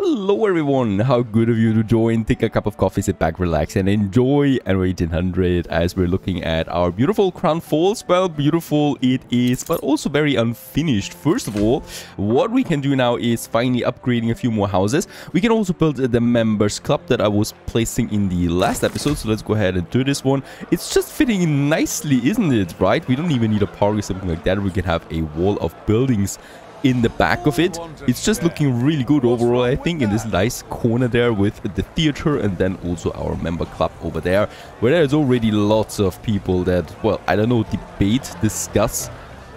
Hello everyone, how good of you to join. Take a cup of coffee, sit back, relax and enjoy Anno 1800 as we're looking at our beautiful Crown Falls. Well, beautiful it is, but also very unfinished. First of all, what we can do now is finally upgrading a few more houses. We can also build the members club that I was placing in the last episode, so let's go ahead and do this one. It's just fitting in nicely, isn't it, right? We don't even need a park or something like that. We can have a wall of buildings in the back of it. It's just looking really good overall, I think, in this nice corner there with the theater and then also our member club over there, where there's already lots of people that, well, I don't know, debate, discuss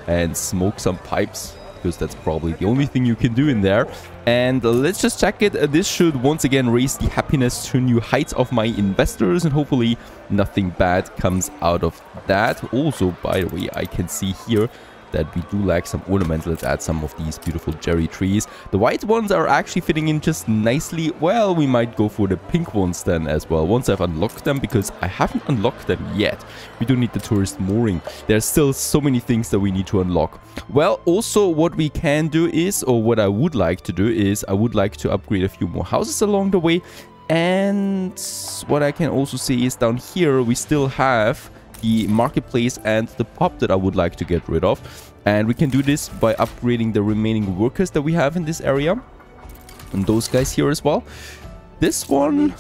and smoke some pipes, because that's probably the only thing you can do in there. And let's just check it. This should once again raise the happiness to new heights of my investors, and hopefully nothing bad comes out of that. Also, by the way, I can see here that we do lack some ornaments. Let's add some of these beautiful cherry trees. The white ones are actually fitting in just nicely. Well, we might go for the pink ones then as well, once I've unlocked them, because I haven't unlocked them yet. We do need the tourist mooring. There's still so many things that we need to unlock. Well, also what we can do is, or what I would like to do is, I would like to upgrade a few more houses along the way. And what I can also see is down here we still have the marketplace and the pub that I would like to get rid of, and we can do this by upgrading the remaining workers that we have in this area, and those guys here as well. This one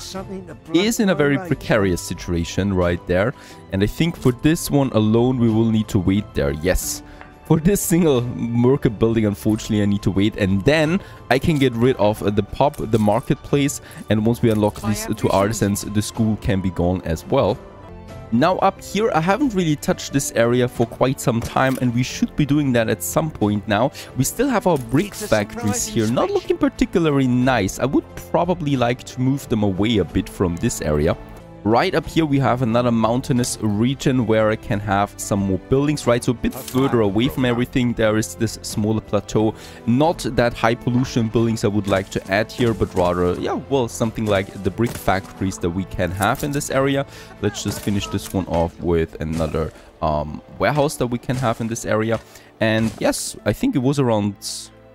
is in a very precarious situation right there, and I think for this one alone we will need to wait there. Yes, for this single worker building, unfortunately, I need to wait, and then I can get rid of the pub, the marketplace, and once we unlock these two artisans, the school can be gone as well. Now up here, I haven't really touched this area for quite some time, and we should be doing that at some point now. We still have our brick factories here, not looking particularly nice. I would probably like to move them away a bit from this area. Right up here, we have another mountainous region where I can have some more buildings, right? So a bit further away from everything, there is this smaller plateau. Not that high pollution buildings I would like to add here, but rather, yeah, well, something like the brick factories that we can have in this area. Let's just finish this one off with another warehouse that we can have in this area. And yes, I think it was around,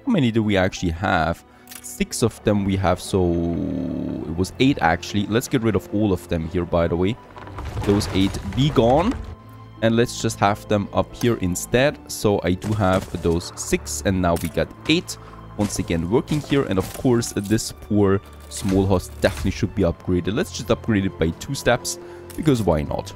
how many do we actually have? 6 of them we have, so it was 8 actually. Let's get rid of all of them here, by the way. Those 8 be gone, and let's just have them up here instead. So I do have those 6, and now we got 8 once again working here. And of course this poor small house definitely should be upgraded. Let's just upgrade it by 2 steps, because why not?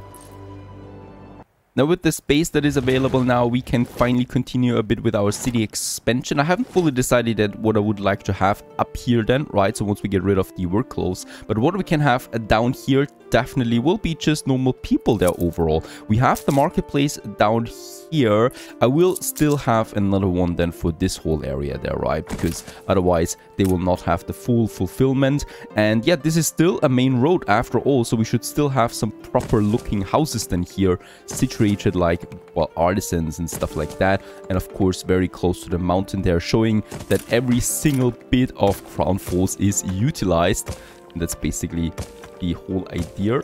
Now with the space that is available now, we can finally continue a bit with our city expansion. I haven't fully decided that what I would like to have up here then, right? So once we get rid of the workloads. But what we can have down here definitely will be just normal people there overall. We have the marketplace down here. I will still have another one then for this whole area there, right? Because otherwise they will not have the full fulfillment. And yeah, this is still a main road after all, so we should still have some proper looking houses then here, situated like, well, artisans and stuff like that. And of course very close to the mountain there, showing that every single bit of Crown Falls is utilized. And that's basically the whole idea.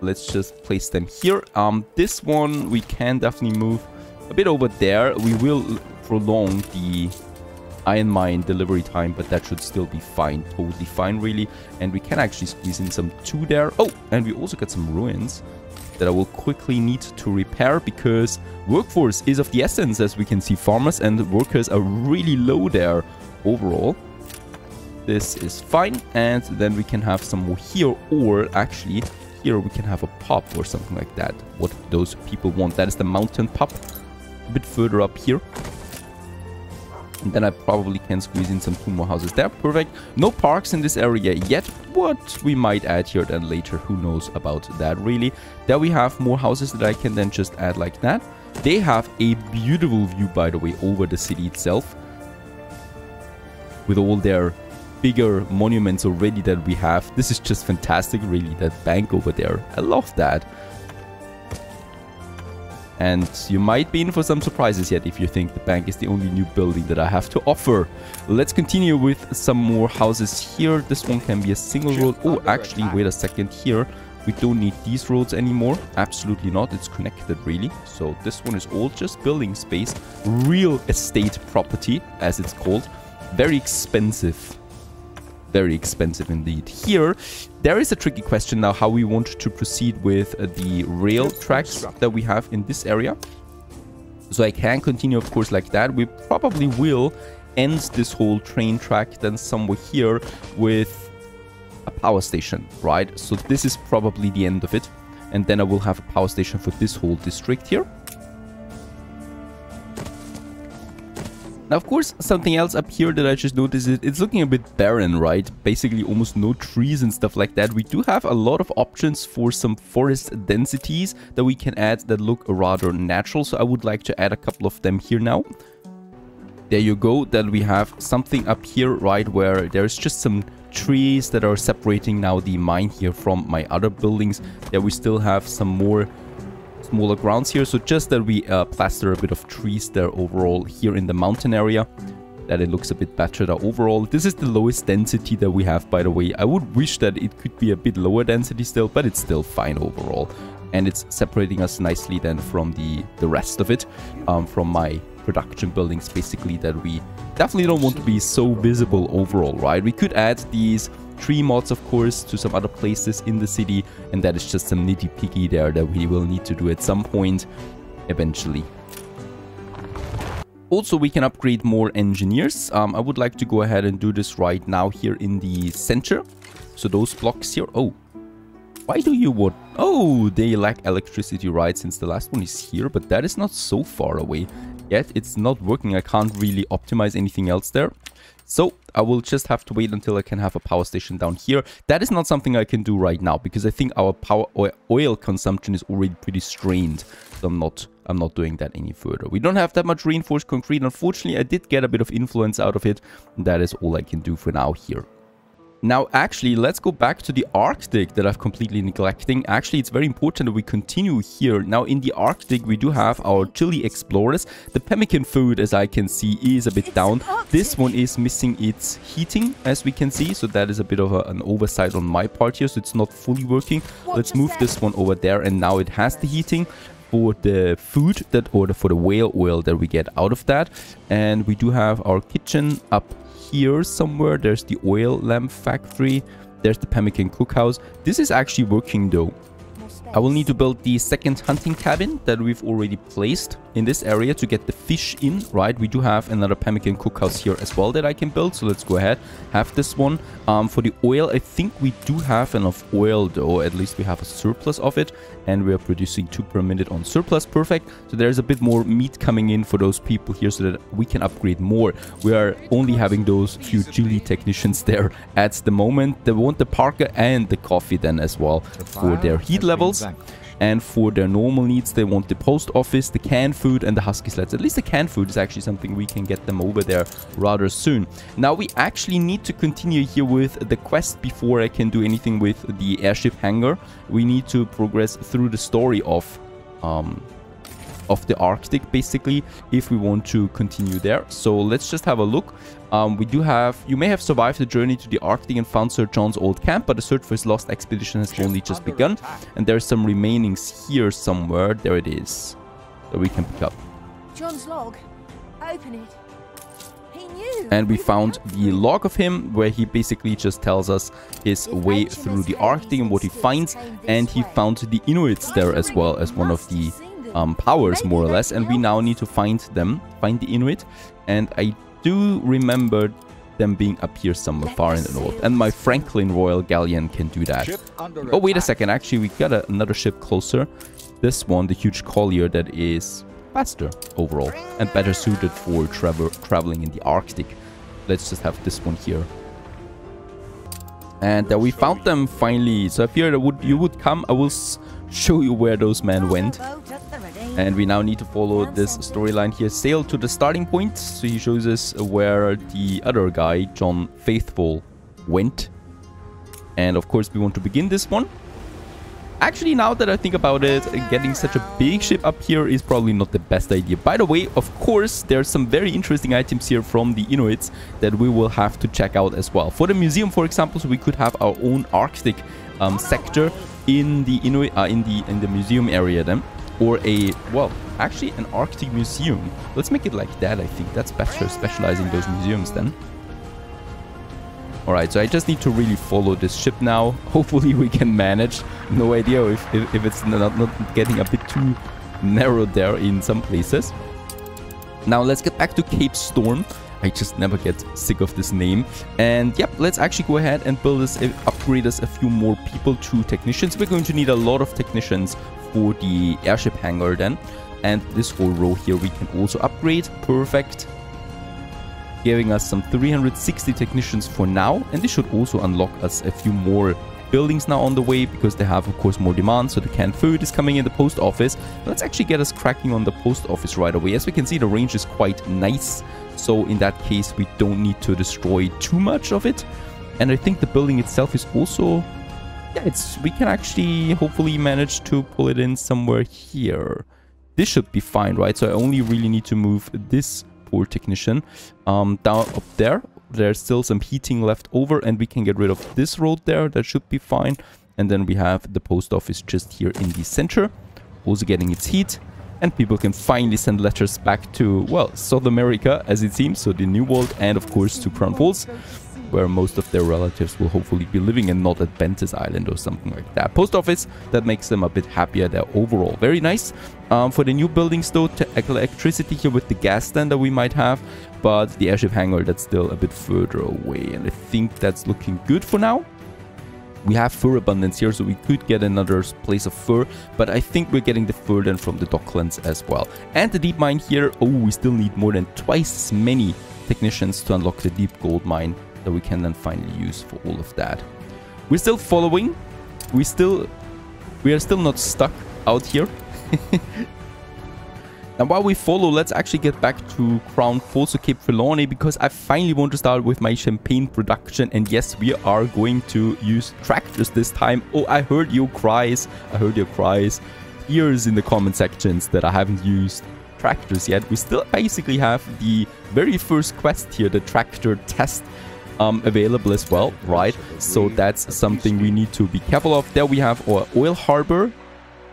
Let's just place them here. This one we can definitely move a bit over there. We will prolong the iron mine delivery time, but that should still be fine, totally fine really. And we can actually squeeze in some 2 there. Oh, and we also got some ruins that I will quickly need to repair, because workforce is of the essence. As we can see, farmers and workers are really low there overall. This is fine, and then we can have some more here, or actually here we can have a pub or something like that, what those people want. That is the mountain pub a bit further up here. And then I probably can squeeze in some 2 more houses there. Perfect. No parks in this area yet. What we might add here then later, who knows about that really. There we have more houses that I can then just add like that. They have a beautiful view, by the way, over the city itself, with all their bigger monuments already that we have. This is just fantastic really. That bank over there, I love that. And you might be in for some surprises yet if you think the bank is the only new building that I have to offer. Let's continue with some more houses here. This one can be a single road. Oh, actually, wait a second here. We don't need these roads anymore. Absolutely not. It's connected, really. So this one is all just building space. Real estate property, as it's called. Very expensive. very expensive indeed. Here, there is a tricky question now how we want to proceed with the rail tracks that we have in this area. So I can continue, of course, like that. We probably will end this whole train track then somewhere here with a power station, right? So this is probably the end of it. And then I will have a power station for this whole district here. Now, of course, something else up here that I just noticed, it's looking a bit barren, right? Basically, almost no trees and stuff like that. We do have a lot of options for some forest densities that we can add that look rather natural. So I would like to add a couple of them here now. There you go. Then we have something up here, right, where there's just some trees that are separating now the mine here from my other buildings. There we still have some more smaller grounds here, so just that we plaster a bit of trees there overall here in the mountain area, that it looks a bit better there overall. This is the lowest density that we have, by the way. I would wish that it could be a bit lower density still, but it's still fine overall, and it's separating us nicely then from the rest of it, from my production buildings basically, that we definitely don't want to be so visible overall, right? We could add these tree mods, of course, to some other places in the city, and that is just some nitty-piggy there that we will need to do at some point eventually. Also, we can upgrade more engineers. I would like to go ahead and do this right now here in the center. So those blocks here, oh, why do you want, oh, they lack electricity, right, since the last one is here, but that is not so far away yet. It's not working. I can't really optimize anything else there. So I will just have to wait until I can have a power station down here. That is not something I can do right now because I think our power oil consumption is already pretty strained. So I'm not doing that any further. We don't have that much reinforced concrete. Unfortunately, I did get a bit of influence out of it. That is all I can do for now here. Now, actually, let's go back to the Arctic that I've completely neglecting. Actually, it's very important that we continue here. Now, in the Arctic, we do have our chili explorers. The pemmican food, as I can see, is a bit down. This one is missing its heating, as we can see. So that is a bit of an oversight on my part here. So it's not fully working. Let's move this one over there. And now it has the heating for the food that order for the whale oil that we get out of that. And we do have our kitchen up here somewhere. There's the oil lamp factory. There's the pemmican cookhouse. This is actually working though. I will need to build the second hunting cabin that we've already placed in this area to get the fish in, right? We do have another pemmican cookhouse here as well that I can build. So let's go ahead, have this one. For the oil, I think we do have enough oil though. At least we have a surplus of it. And we are producing 2 per minute on surplus. Perfect. So there's a bit more meat coming in for those people here so that we can upgrade more. We are only having those few chili technicians there at the moment. They want the parka and the coffee then as well for their heat levels. And for their normal needs, they want the post office, the canned food, and the husky sleds. At least the canned food is actually something we can get them over there rather soon. Now, we actually need to continue here with the quest before I can do anything with the airship hangar. We need to progress through the story of the Arctic, basically, if we want to continue there. So let's just have a look. We do have, you may have survived the journey to the Arctic and found Sir John's old camp, but the search for his lost expedition has only just begun. And there's some remainings here somewhere. There it is, that we can pick up. John's log. Open it. He knew. And we found the log of him, where he basically just tells us his way through the Arctic and what he finds. And he found the Inuits there as well as one of the powers, more or less, and we now need to find them, find the Inuit. And I do remember them being up here somewhere far in the north, and my Franklin Royal Galleon can do that. Oh, wait a second, actually we got another ship closer. This one, the huge collier, that is faster overall and better suited for traveling in the Arctic. Let's just have this one here. And that we found them finally. So if you would come, I will show you where those men went. And we now need to follow this storyline here. Sail to the starting point. So he shows us where the other guy, John Faithful, went. And of course, we want to begin this one. Actually, now that I think about it, getting such a big ship up here is probably not the best idea. By the way, of course, there are some very interesting items here from the Inuits that we will have to check out as well. For the museum, for example, so we could have our own Arctic sector in the Inuit, in the museum area then. Or a, well, actually an Arctic museum. Let's make it like that, I think. That's better, specializing those museums then. Alright, so I just need to really follow this ship now. Hopefully we can manage. No idea if it's not getting a bit too narrow there in some places. Now let's get back to Cape Storm. I just never get sick of this name. And yep, let's actually go ahead and build this, upgrade us a few more people to technicians. We're going to need a lot of technicians for the airship hangar then. And this whole row here we can also upgrade. Perfect. Giving us some 360 technicians for now. And this should also unlock us a few more buildings now on the way, because they have of course more demand. So the canned food is coming in, the post office. Let's actually get us cracking on the post office right away. As we can see, the range is quite nice, so in that case we don't need to destroy too much of it. And I think the building itself is also, yeah, we can actually hopefully manage to pull it in somewhere here. This should be fine, right? So I only really need to move this poor technician down up there. There's still some heating left over, and we can get rid of this road there. That should be fine. And then we have the post office just here in the center, also getting its heat, and people can finally send letters back to, well, South America as it seems, so the New World, and of course to Crown Falls, where most of their relatives will hopefully be living, and not at Bentis Island or something like that. Post office, that makes them a bit happier there overall. Very nice. For the new buildings though, to electricity here with the gas stand that we might have, but the airship hangar, that's still a bit further away, and I think that's looking good for now. We have fur abundance here, so we could get another place of fur, but I think we're getting the fur then from the Docklands as well. And the deep mine here, oh, we still need more than twice as many technicians to unlock the deep gold mine that we can then finally use for all of that. We're still following. We are still not stuck out here. And while we follow, let's actually get back to Crown Falls, to Cape Trelawney, because I finally want to start with my champagne production. And yes, we are going to use tractors this time. Oh, I heard your cries. I heard your cries. Tears in the comment sections that I haven't used tractors yet. We still basically have the very first quest here, the tractor test, available as well, right? So that's something we need to be careful of. There we have our oil harbor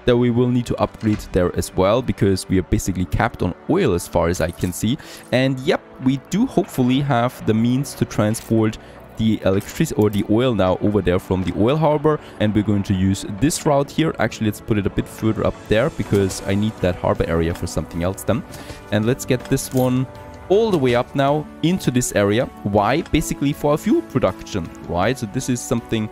that we will need to upgrade there as well, because we are basically capped on oil as far as I can see. And yep, we do hopefully have the means to transport the electricity or the oil now over there from the oil harbor, and we're going to use this route here. Actually, let's put it a bit further up there, because I need that harbor area for something else then. And let's get this one all the way up now into this area. Why? Basically for our fuel production, right? So this is something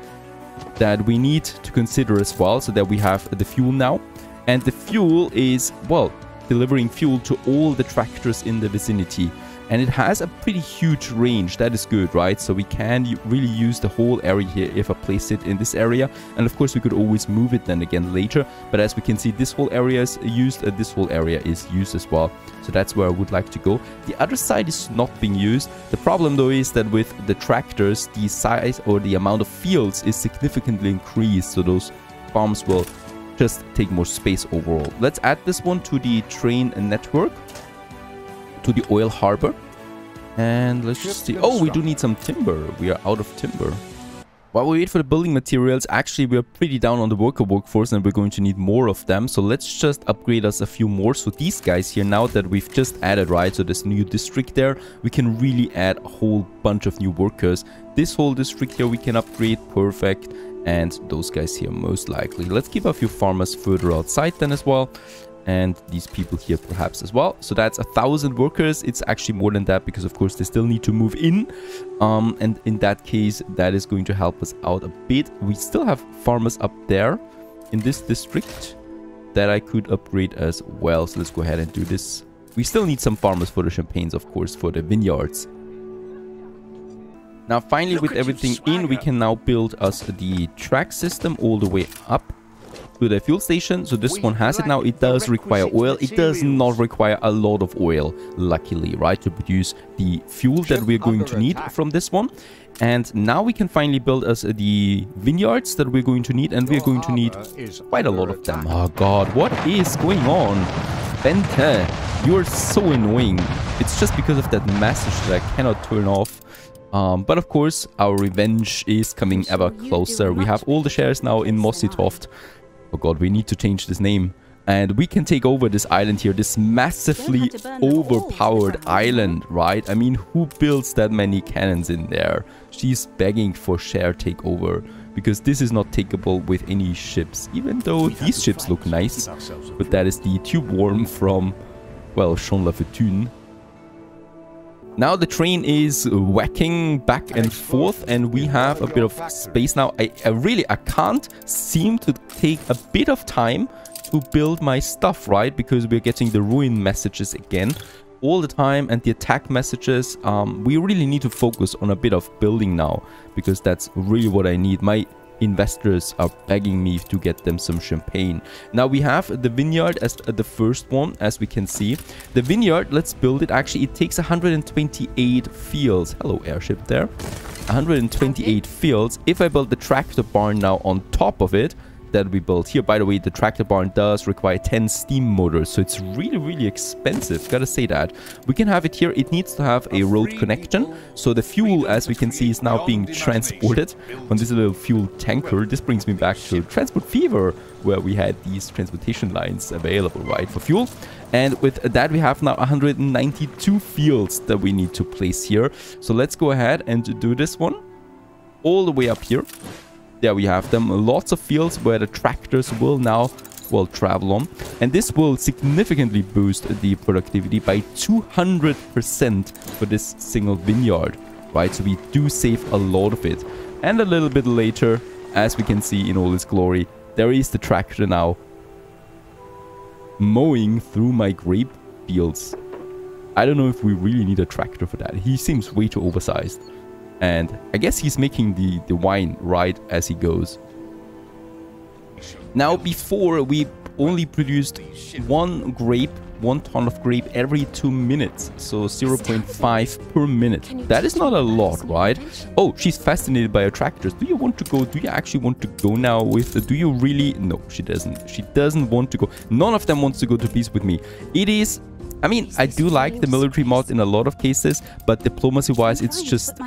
that we need to consider as well, so that we have the fuel now. And the fuel is, well, delivering fuel to all the tractors in the vicinity, and it has a pretty huge range. That is good, right? So we can really use the whole area here if I place it in this area. And of course we could always move it then again later, but as we can see, this whole area is used, and this whole area is used as well. So that's where I would like to go. The other side is not being used. The problem though is that with the tractors, the size or the amount of fields is significantly increased, so those farms will just take more space overall. Let's add this one to the train network, to the oil harbor. And let's just see. Oh, we do need some timber. We are out of timber. While we wait for the building materials, actually we're pretty down on the workforce, and we're going to need more of them. So let's just upgrade us a few more. So these guys here now that we've just added, right? So this new district there, we can really add a whole bunch of new workers. This whole district here we can upgrade. Perfect. And those guys here most likely. Let's keep a few farmers further outside then as well, and these people here perhaps as well. So that's 1,000 workers. It's actually more than that, because of course they still need to move in, and in that case that is going to help us out a bit. We still have farmers up there in this district that I could upgrade as well, so let's go ahead and do this. We still need some farmers for the champagnes, of course, for the vineyards. Now finally, with everything in, we can now build us the track system all the way up to the fuel station. So this one has it now. It does require oil. It does not require a lot of oil, luckily, right, to produce the fuel that we're going to need from this one. And now we can finally build us the vineyards that we're going to need, and we're going to need quite a lot of them. Oh god, what is going on? Bente, you're so annoying. It's just because of that message that I cannot turn off. But of course, our revenge is coming ever closer. We have all the shares now in Mossitoft. Oh god, we need to change this name. And we can take over this island here, this massively overpowered island, right? I mean, who builds that many cannons in there? She's begging for share takeover, because this is not takeable with any ships, even though these ships look nice. But that is the tube worm from, well, Jean Lafetune. Now the train is whacking back and forth, and we have a bit of space now. I can't seem to take a bit of time to build my stuff, right? Because we're getting the ruin messages again all the time, and the attack messages. We really need to focus on a bit of building now, because that's really what I need. My investors are begging me to get them some champagne. Now we have the vineyard as the first one, as we can see. The vineyard, let's build it. Actually, it takes 128 fields. Hello, airship there. 128 fields. If I build the tractor barn now on top of it that we built here. By the way, the tractor barn does require 10 steam motors, so it's really expensive, gotta say that. We can have it here. It needs to have a road connection, so the fuel, as we can see, is now being transported on this little fuel tanker. This brings me back to Transport Fever, where we had these transportation lines available, right, for fuel. And with that, we have now 192 fields that we need to place here. So let's go ahead and do this one all the way up here. There we have them, lots of fields where the tractors will now, well, travel on. And this will significantly boost the productivity by 200% for this single vineyard, right? So we do save a lot of it. And a little bit later, as we can see in all its glory, there is the tractor now mowing through my grape fields. I don't know if we really need a tractor for that. He seems way too oversized. And I guess he's making the wine right as he goes. Now, before we only produced one grape, 1 ton of grape every 2 minutes. So 0.5 per minute. That is not a lot, right? Oh, she's fascinated by attractors. Do you want to go? Do you actually want to go now with the, do you really? No, she doesn't. She doesn't want to go. None of them wants to go to peace with me. It is... I mean, I do like the military mod in a lot of cases, but diplomacy-wise, it's just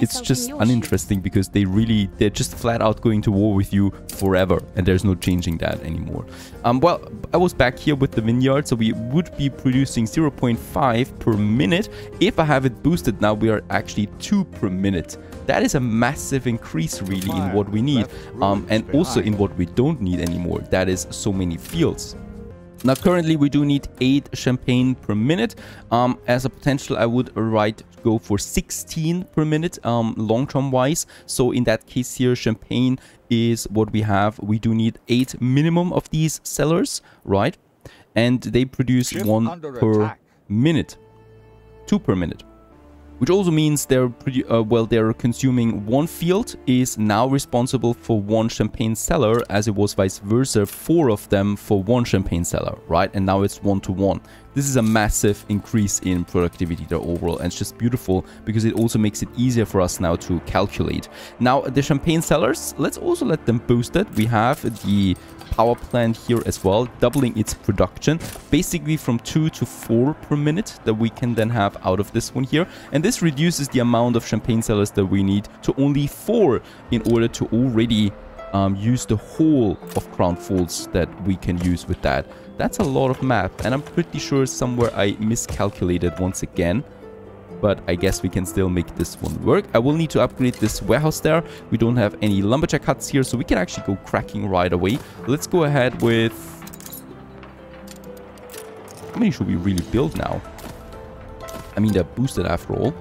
uninteresting, because they're just flat out going to war with you forever, and there's no changing that anymore. Well, I was back here with the vineyard, so we would be producing 0.5 per minute. If I have it boosted now, we are actually 2 per minute. That is a massive increase, really, in what we need, and also in what we don't need anymore. That is so many fields. Now, currently, we do need 8 champagne per minute. As a potential, I would go for 16 per minute, long-term wise. So in that case here, champagne is what we have. We do need 8 minimum of these cellars, right? And they produce 1 per minute, 2 per minute. Which also means they're consuming 1 field is now responsible for 1 champagne cellar, as it was vice versa, 4 of them for 1 champagne cellar, right? And now it's 1 to 1. This is a massive increase in productivity there overall, and it's just beautiful, because it also makes it easier for us now to calculate. Now the champagne cellars, let's also let them boost it. We have the power plant here as well, doubling its production, basically from 2 to 4 per minute that we can then have out of this one here. And this reduces the amount of champagne cellars that we need to only 4 in order to already use the whole of Crown Falls that we can use with that. That's a lot of map, and I'm pretty sure somewhere I miscalculated once again. But I guess we can still make this one work. I will need to upgrade this warehouse there. We don't have any lumberjack huts here, so we can actually go cracking right away. Let's go ahead with... How many should we really build now? I mean, they're boosted after all.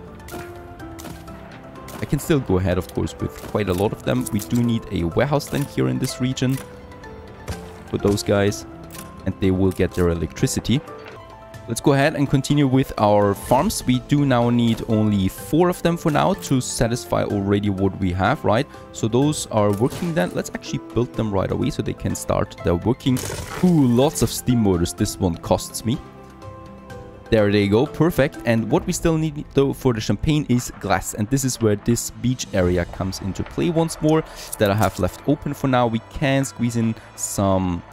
I can still go ahead, of course, with quite a lot of them. We do need a warehouse then here in this region for those guys. And they will get their electricity. Let's go ahead and continue with our farms. We do now need only 4 of them for now to satisfy already what we have, right? So those are working then. Let's actually build them right away so they can start their working. Ooh, lots of steam motors. This one costs me. There they go. Perfect. And what we still need though for the champagne is glass. And this is where this beach area comes into play once more that I have left open for now. We can squeeze in some...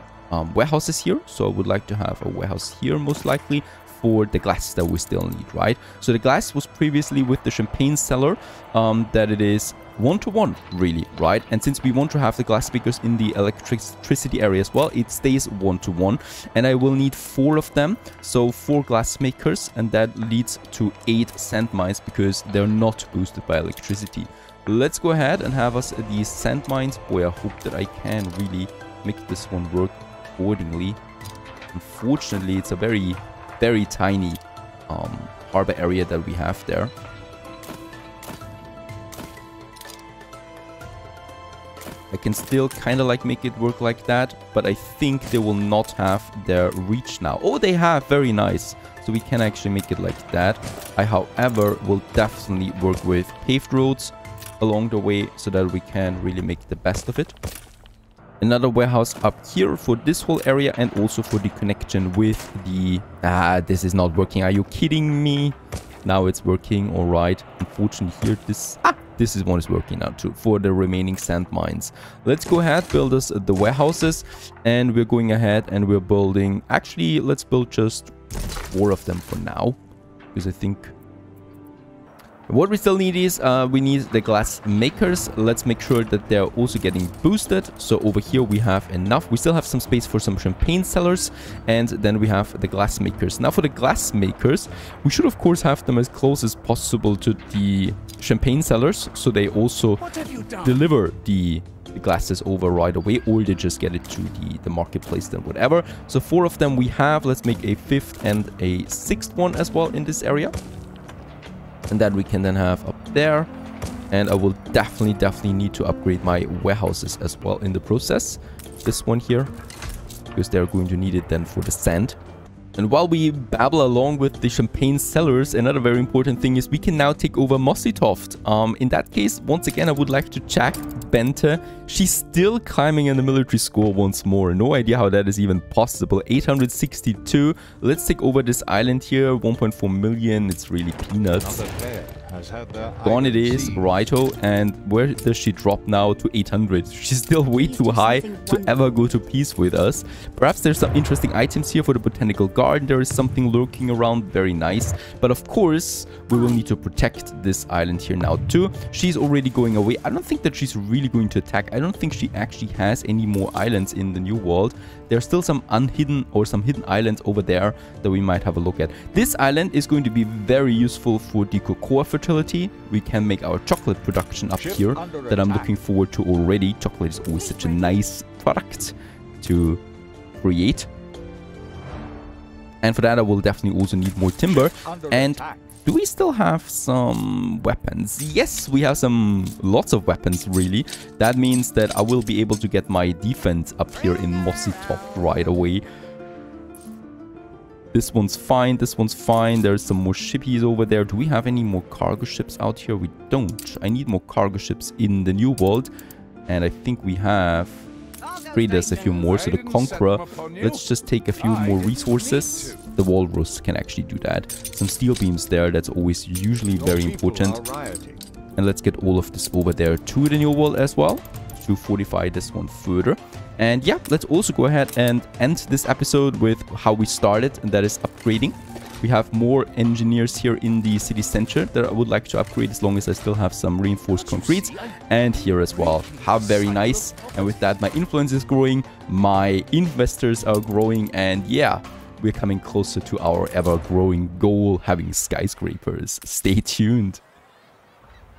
warehouses here, so I would like to have a warehouse here most likely for the glass that we still need, right? So the glass was previously with the champagne cellar, that it is 1-to-1 really, right? And since we want to have the glass speakers in the electricity area as well, it stays 1-to-1. And I will need 4 of them, so 4 glass makers, and that leads to 8 sand mines because they're not boosted by electricity. Let's go ahead and have us these sand mines. Boy, I hope that I can really make this one work accordingly. Unfortunately, it's a very, very tiny harbor area that we have there. I can still kind of like make it work like that, but I think they will not have their reach now. Oh, they have. Very nice. So we can actually make it like that. I, however, will definitely work with paved roads along the way so that we can really make the best of it. Another warehouse up here for this whole area and also for the connection with the... Ah, this is not working. Are you kidding me? Now it's working. All right. Unfortunately, here this... Ah! This is one is working now too for the remaining sand mines. Let's go ahead, build us the warehouses, and we're going ahead and we're building. Actually, let's build just 4 of them for now, because I think what we still need is we need the glass makers. Let's make sure that they're also getting boosted. So over here we have enough. We still have some space for some champagne cellars, and then we have the glass makers. Now for the glass makers, we should of course have them as close as possible to the champagne cellars, so they also deliver the glasses over right away, or they just get it to the marketplace then whatever. So 4 of them we have. Let's make a 5th and a 6th one as well in this area. And that we can then have up there. And I will definitely need to upgrade my warehouses as well in the process. This one here, because they're going to need it then for the sand. And while we babble along with the champagne cellars, another very important thing is we can now take over Mossitoft. In that case, once again, I would like to check Bente. She's still climbing in the military score once more. No idea how that is even possible. 862. Let's take over this island here. 1.4 million. It's really peanuts. Gone it is, righto. And where does she drop now? To 800. She's still way too high to ever go to peace with us. Perhaps there's some interesting items here for the botanical garden. There is something lurking around, very nice. But of course, we will need to protect this island here now too. She's already going away. I don't think that she's really going to attack. I don't think she actually has any more islands in the new world. There's still some unhidden or some hidden islands over there that we might have a look at. This island is going to be very useful for the cocoa fertility. We can make our chocolate production up here that I'm looking forward to already. Chocolate is always such a nice product to create. And for that, I will definitely also need more timber. And do we still have some weapons? Yes, we have lots of weapons, really. That means that I will be able to get my defense up here in Mossitoft right away. This one's fine. This one's fine. There's some more shippies over there. Do we have any more cargo ships out here? We don't. I need more cargo ships in the new world. And I think we have traders, a few more. So the Conqueror, let's just take a few more resources. The Walrus can actually do that. Some steel beams there, that's always usually very important. And let's get all of this over there to the new world as well, to fortify this one further. And yeah, let's also go ahead and end this episode with how we started, and that is upgrading. We have more engineers here in the city center that I would like to upgrade as long as I still have some reinforced concrete. And here as well. How very nice. And with that, my influence is growing, my investors are growing, and yeah, we're coming closer to our ever-growing goal, having skyscrapers. Stay tuned.